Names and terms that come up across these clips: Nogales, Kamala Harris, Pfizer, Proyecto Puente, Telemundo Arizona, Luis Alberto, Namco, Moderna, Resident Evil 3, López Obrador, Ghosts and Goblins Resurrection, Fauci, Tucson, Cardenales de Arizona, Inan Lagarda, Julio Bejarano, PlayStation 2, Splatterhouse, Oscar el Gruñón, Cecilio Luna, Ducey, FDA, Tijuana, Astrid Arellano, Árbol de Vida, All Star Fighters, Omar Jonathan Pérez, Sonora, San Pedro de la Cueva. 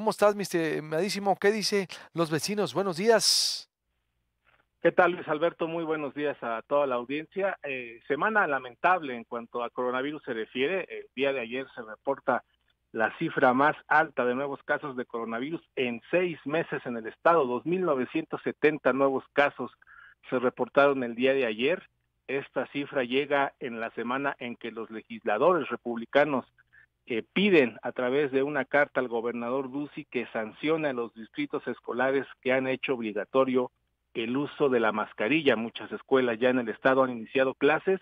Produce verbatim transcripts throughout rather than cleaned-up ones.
¿Cómo estás, mi estimadísimo? ¿Qué dicen los vecinos? Buenos días. ¿Qué tal, Luis Alberto? Muy buenos días a toda la audiencia. Eh, semana lamentable en cuanto a coronavirus se refiere. El día de ayer se reporta la cifra más alta de nuevos casos de coronavirus en seis meses en el estado. dos mil novecientos setenta nuevos casos se reportaron el día de ayer. Esta cifra llega en la semana en que los legisladores republicanos eh, piden a través de una carta al gobernador Ducey que sancione a los distritos escolares que han hecho obligatorio el uso de la mascarilla. Muchas escuelas ya en el estado han iniciado clases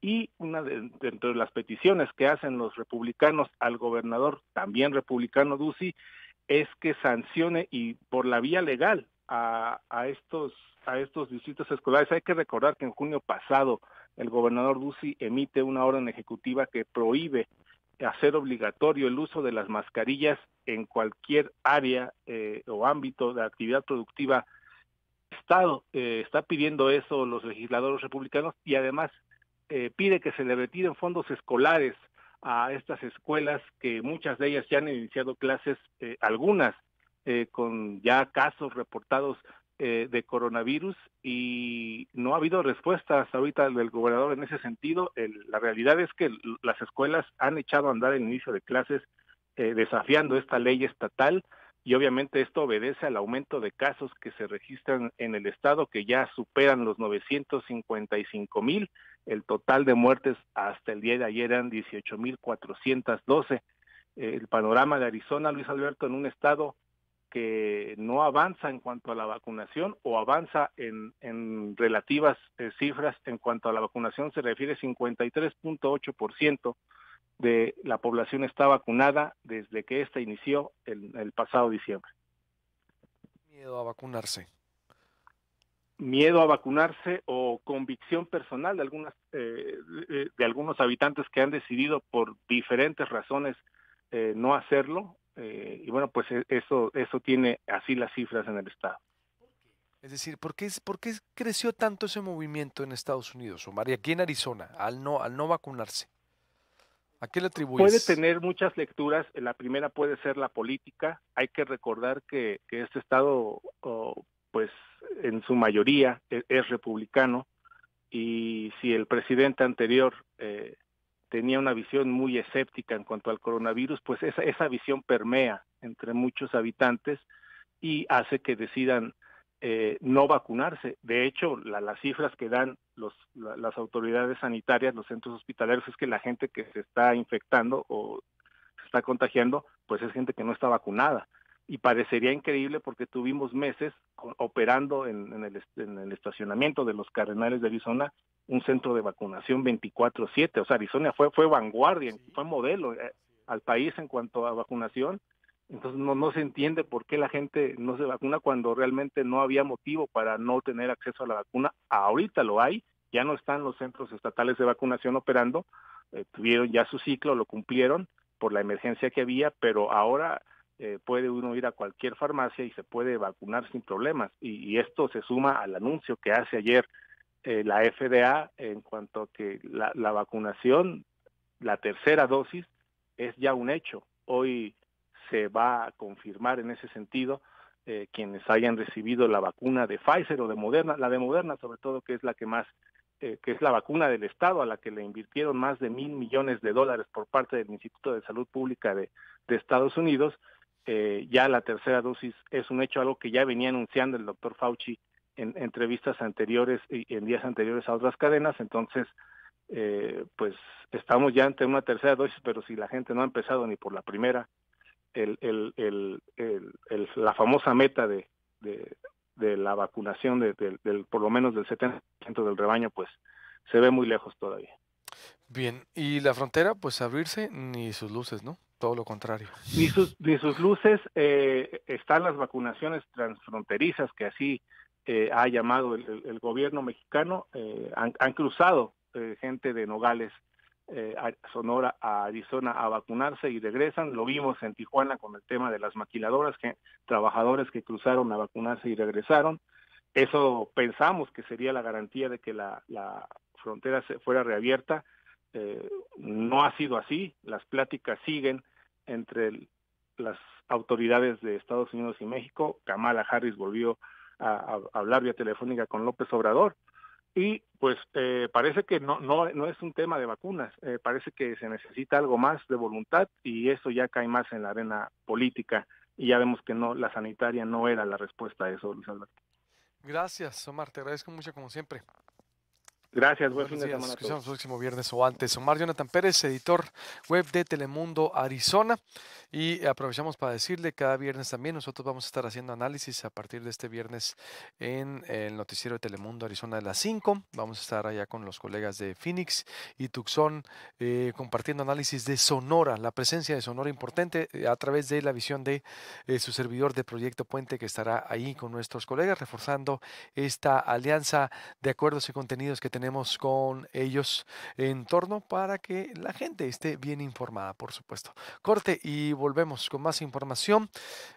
y una de, dentro de las peticiones que hacen los republicanos al gobernador, también republicano Ducey, es que sancione y por la vía legal a, a estos a estos distritos escolares. Hay que recordar que en junio pasado el gobernador Ducey emite una orden ejecutiva que prohíbe hacer obligatorio el uso de las mascarillas en cualquier área eh, o ámbito de actividad productiva. Estado eh, está pidiendo eso los legisladores republicanos y además eh, pide que se le retiren fondos escolares a estas escuelas que muchas de ellas ya han iniciado clases, eh, algunas eh, con ya casos reportados eh, de coronavirus, y no ha habido respuesta hasta ahorita del gobernador en ese sentido. El, la realidad es que las escuelas han echado a andar el inicio de clases eh, desafiando esta ley estatal. Y obviamente esto obedece al aumento de casos que se registran en el estado, que ya superan los novecientos cincuenta y cinco mil. El total de muertes hasta el día de ayer eran dieciocho mil cuatrocientos doce. El panorama de Arizona, Luis Alberto, en un estado que no avanza en cuanto a la vacunación, o avanza en, en relativas eh, cifras en cuanto a la vacunación se refiere. Cincuenta y tres punto ocho por ciento de la población está vacunada desde que esta inició el, el pasado diciembre. Miedo a vacunarse. Miedo a vacunarse o convicción personal de algunas eh, de, de algunos habitantes que han decidido por diferentes razones eh, no hacerlo. Eh, y bueno, pues eso eso tiene así las cifras en el estado. Es decir, ¿por qué, por qué creció tanto ese movimiento en Estados Unidos, Omar, y aquí en Arizona, al no al no vacunarse? ¿A qué le atribuyes? Puede tener muchas lecturas. La primera puede ser la política. Hay que recordar que, que este estado, oh, pues en su mayoría, es, es republicano, y si el presidente anterior eh, tenía una visión muy escéptica en cuanto al coronavirus, pues esa, esa visión permea entre muchos habitantes y hace que decidan eh, no vacunarse. De hecho, la, las cifras que dan Los, la, las autoridades sanitarias, los centros hospitalarios, es que la gente que se está infectando o se está contagiando, pues es gente que no está vacunada. Y parecería increíble porque tuvimos meses con, operando en, en, el, en el estacionamiento de los Cardenales de Arizona un centro de vacunación veinticuatro siete. O sea, Arizona fue, fue vanguardia, sí, fue modelo eh, al país en cuanto a vacunación. Entonces no, no se entiende por qué la gente no se vacuna cuando realmente no había motivo para no tener acceso a la vacuna. Ahorita lo hay, ya no están los centros estatales de vacunación operando, eh, tuvieron ya su ciclo, lo cumplieron por la emergencia que había, pero ahora eh, puede uno ir a cualquier farmacia y se puede vacunar sin problemas. Y, y esto se suma al anuncio que hace ayer eh, la F D A en cuanto a que la, la vacunación, la tercera dosis, es ya un hecho. Hoy se va a confirmar en ese sentido eh, quienes hayan recibido la vacuna de Pfizer o de Moderna, la de Moderna sobre todo, que es la que más, eh, que es la vacuna del estado a la que le invirtieron más de mil millones de dólares por parte del Instituto de Salud Pública de, de Estados Unidos. Eh, ya la tercera dosis es un hecho, algo que ya venía anunciando el doctor Fauci en, en entrevistas anteriores y en días anteriores a otras cadenas. Entonces, eh, pues estamos ya ante una tercera dosis, pero si la gente no ha empezado ni por la primera, El, el, el, el, el, la famosa meta de, de, de la vacunación de, de, del por lo menos del setenta por ciento del rebaño, pues se ve muy lejos todavía. Bien, y la frontera, pues abrirse ni sus luces, ¿no? Todo lo contrario. Ni sus, ni sus luces. Eh, están las vacunaciones transfronterizas, que así eh, ha llamado el, el, el gobierno mexicano. Eh, han, han cruzado eh, gente de Nogales, Eh, a Sonora, a Arizona, a vacunarse y regresan. Lo vimos en Tijuana con el tema de las maquiladoras, que trabajadores que cruzaron a vacunarse y regresaron. Eso pensamos que sería la garantía de que la, la frontera se fuera reabierta. Eh, no ha sido así. Las pláticas siguen entre el, las autoridades de Estados Unidos y México. Kamala Harris volvió a, a hablar vía telefónica con López Obrador y pues eh, parece que no, no, no es un tema de vacunas, eh, parece que se necesita algo más de voluntad y eso ya cae más en la arena política y ya vemos que no, la sanitaria no era la respuesta a eso, Luis Alberto. Gracias, Omar, te agradezco mucho como siempre. Gracias, buen fin de semana a todos. Nos vemos el próximo viernes o antes. Omar Jonathan Pérez, editor web de Telemundo Arizona. Y aprovechamos para decirle, cada viernes también nosotros vamos a estar haciendo análisis a partir de este viernes en el noticiero de Telemundo Arizona de las cinco. Vamos a estar allá con los colegas de Phoenix y Tucson eh, compartiendo análisis de Sonora, la presencia de Sonora importante eh, a través de la visión de eh, su servidor de Proyecto Puente, que estará ahí con nuestros colegas reforzando esta alianza de acuerdos y contenidos que tenemos tenemos con ellos en torno para que la gente esté bien informada, por supuesto. Corte y volvemos con más información.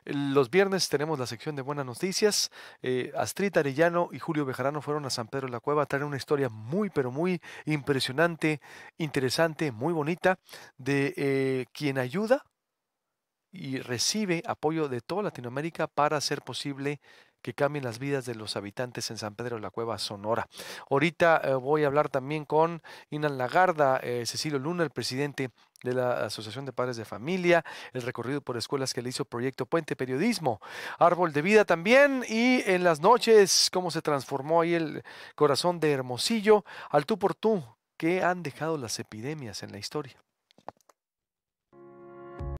Los viernes tenemos la sección de Buenas Noticias. Eh, Astrid Arellano y Julio Bejarano fueron a San Pedro de la Cueva a traer una historia muy, pero muy impresionante, interesante, muy bonita de eh, quien ayuda y recibe apoyo de toda Latinoamérica para hacer posible que cambien las vidas de los habitantes en San Pedro de la Cueva, Sonora. Ahorita eh, voy a hablar también con Inan Lagarda, eh, Cecilio Luna, el presidente de la Asociación de Padres de Familia, el recorrido por escuelas que le hizo Proyecto Puente, periodismo, Árbol de Vida también, y en las noches, cómo se transformó ahí el corazón de Hermosillo, al tú por tú, que han dejado las epidemias en la historia.